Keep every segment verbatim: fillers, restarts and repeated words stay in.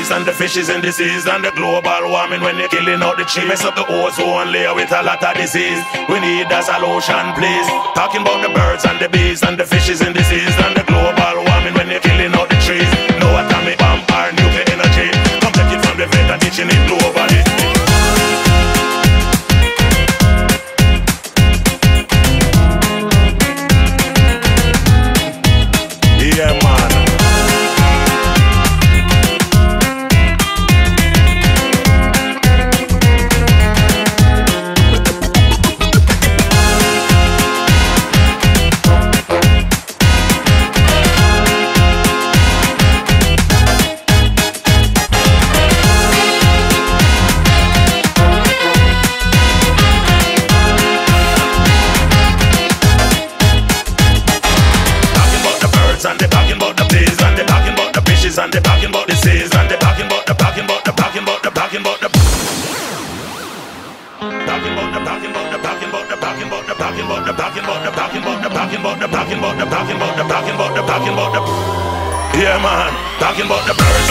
beasts and the fishes and disease and the global warming when they're killing out the tree. Mess up the ozone layer with a lot of disease. We need a solution, please. Talking about the birds and the bees and the fishes and disease and the global warming when they're killing out the trees. No atomic bomb or nuclear energy. Come take it from the vet and teaching it globally. And they're talking about disease, and they're talking about the talking about the talking about the talking about the talking about the talking about the talking about the talking about the talking about the talking about the talking about the talking about the talking about the talking about the talking about the talking about the yeah man, talking about the birds.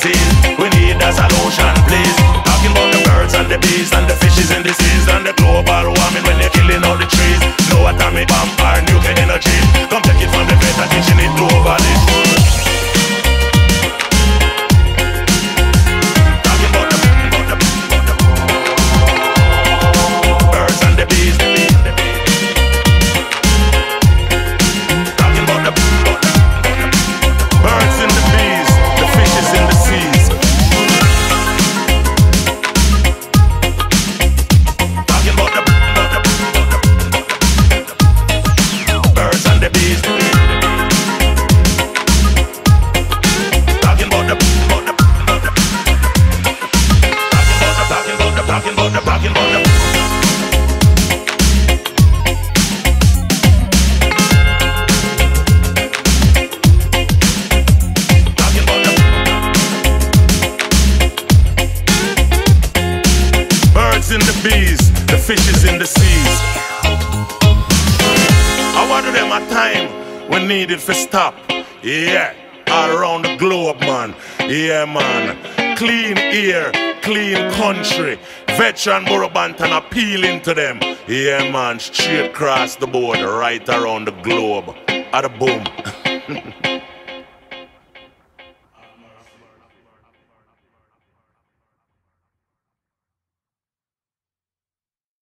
We need a solution, please. Talking about the birds and the bees and the fishes and disease and the global warming when they're killing all the trees. No atomic bomb or nuclear energy. Come take it from the vet and teaching it globally. Talking about the, about the, about the, about the birds and the bees. Talking about the, about the, about the birds and the bees, the fishes and the in the bees, the fishes in the seas. I water them at time when needed for stop. Yeah, all around the globe, man. Yeah, man. Clean air, clean country. Veteran Borobantan appealing to them. Yeah, man. Straight across the board, right around the globe. At a boom.